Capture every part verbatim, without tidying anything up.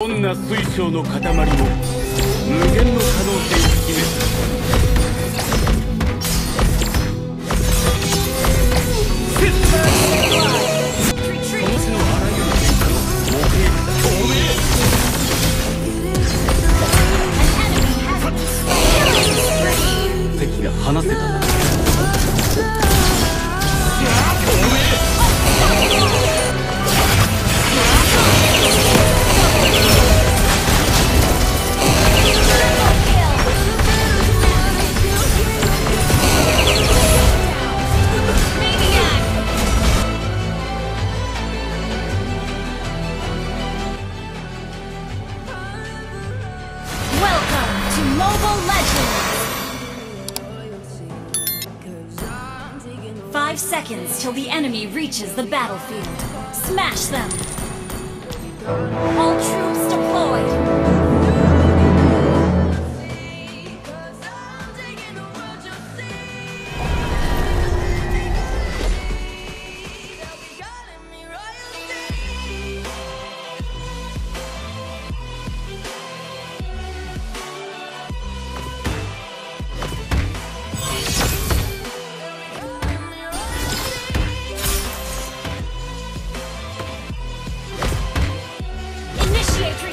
どんな水晶の塊も無限の可能性を秘めた。この世のあらゆる変化の模型、透明敵が放せたな。Five seconds till the enemy reaches the battlefield. Smash them! All troops deployed!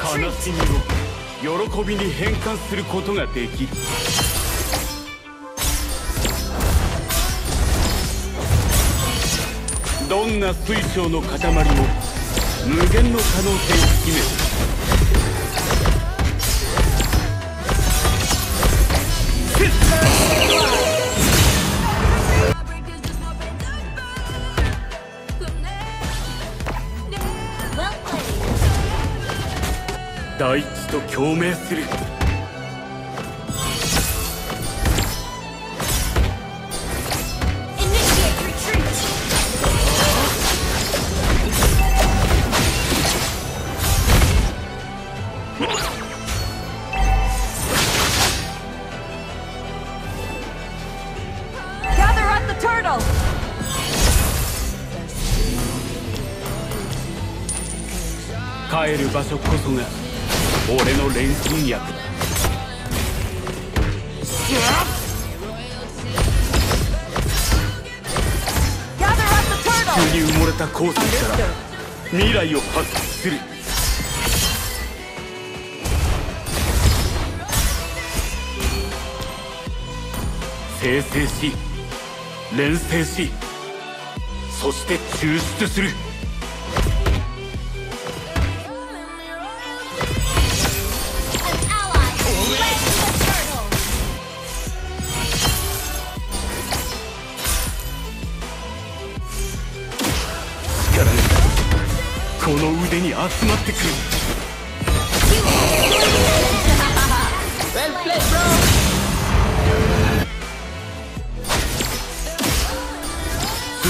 悲しみを喜びに変換することができる。どんな水晶の塊も無限の可能性を秘める。大地と共鳴する。帰る場所こそが俺の錬金薬だ。急に埋もれた鉱石から未来を発掘する。生成し、錬成し、そして抽出する。この腕に集まってくる。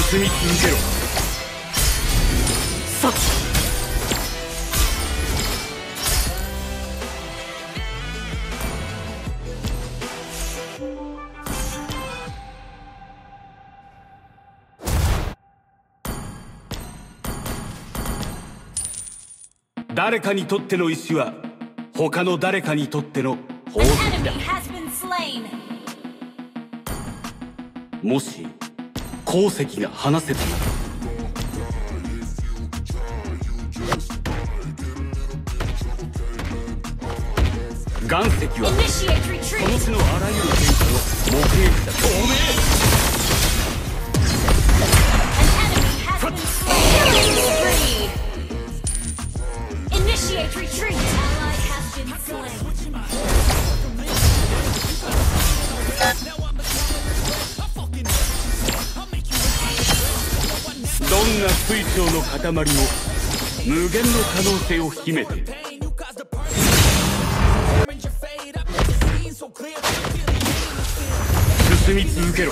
進み続けろ。さっ誰かにとっての石は他の誰かにとっての宝石だ。もし鉱石が放せたなら岩石はその種のあらゆる変化の目撃だ。透明Initiate retreat! Ally has been slain. どんな水晶の塊も無限の可能性を秘めて。進み続けろ。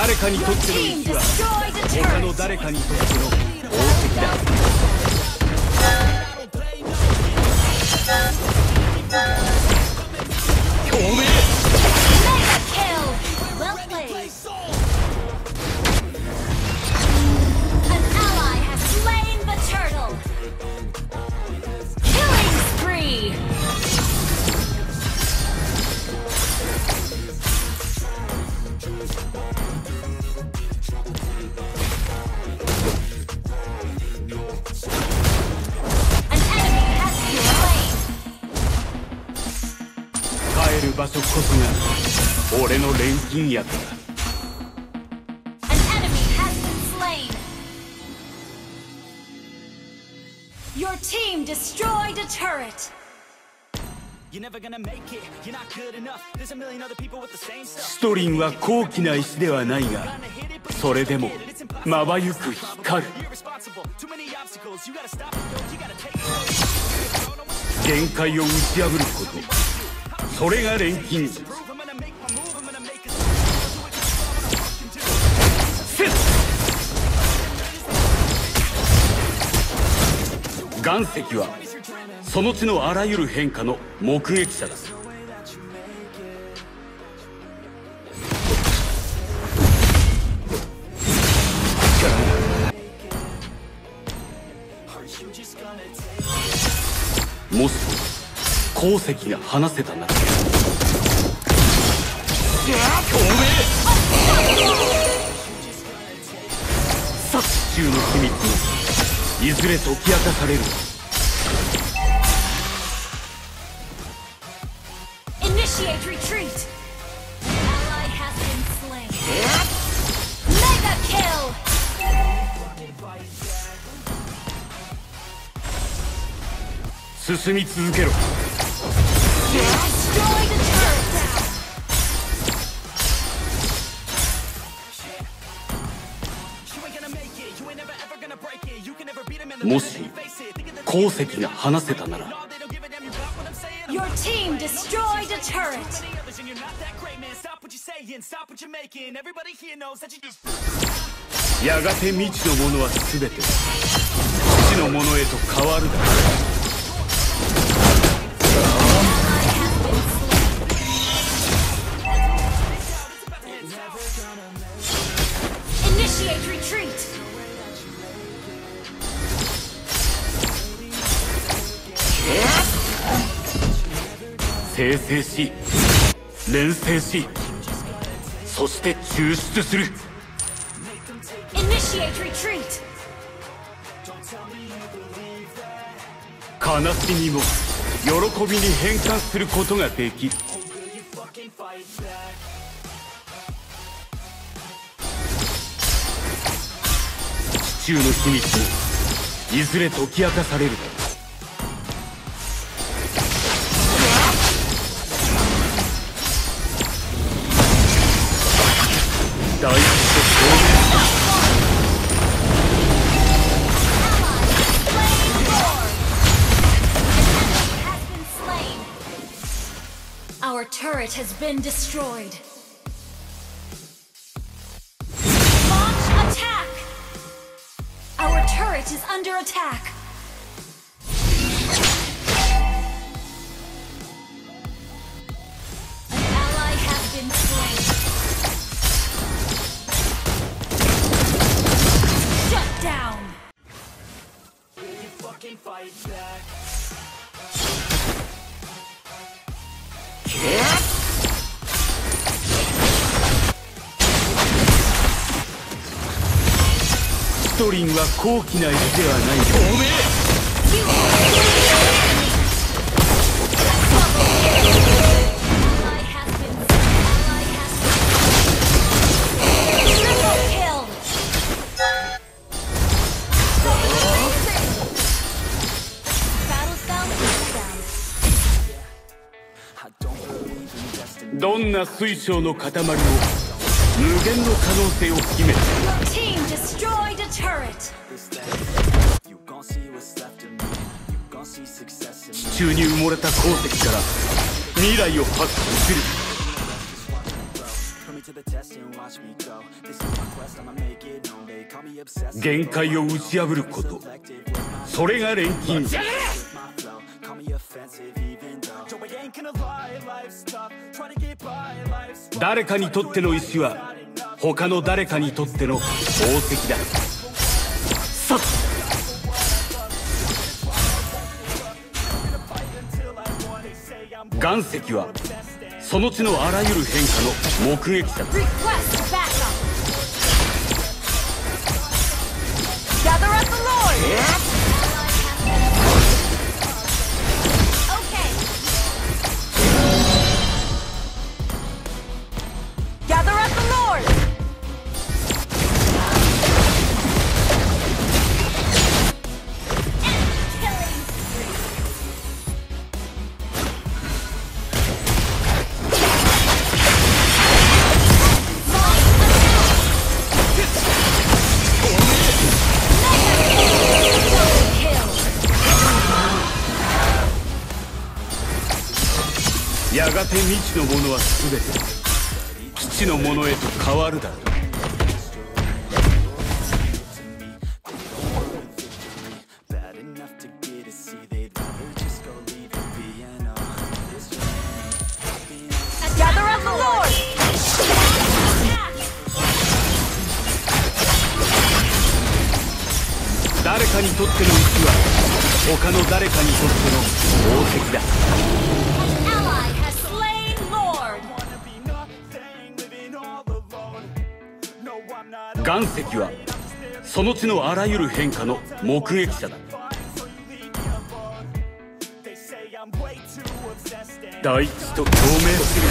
誰かにとっての息は他の誰かにとっての宝石だ。共鳴。場所こそが俺の錬金薬だ。ストリンは高貴な石ではないが、それでもまばゆく光る。限界を打ち破ること、それが錬金。セット。岩石はその地のあらゆる変化の目撃者だ。モス鉱石が話せたな。殺中の秘密もいずれ解き明かされる。進み続けろ。もし鉱石が話せたなら、やがて未知のものは全て知のものへと変わるだろう。生成し、錬成し、そして抽出する。悲しみも喜びに変換することができる。地中の秘密もいずれ解き明かされる。大地と共鳴。ストリンは高貴な石ではない。どんな水晶の塊も無限の可能性を秘めた。地中に埋もれた鉱石から未来を発掘する。限界を打ち破ること、それが錬金。誰かにとっての石は他の誰かにとっての宝石だ。さっ岩石はその地のあらゆる変化の目撃者だ。やがて未知のものは全て基地のものへと変わるだろう。誰かにとっての石は他の誰かにとっての宝石だ。岩石はその地のあらゆる変化の目撃者だ。大地と共鳴する。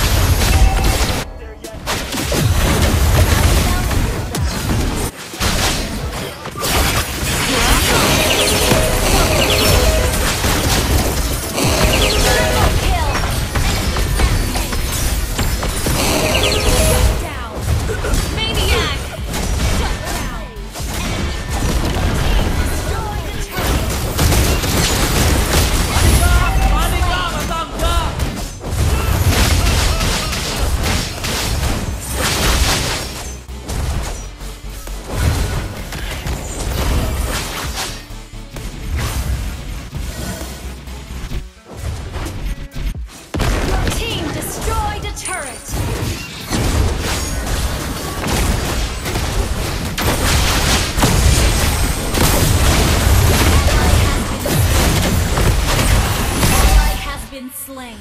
Slain.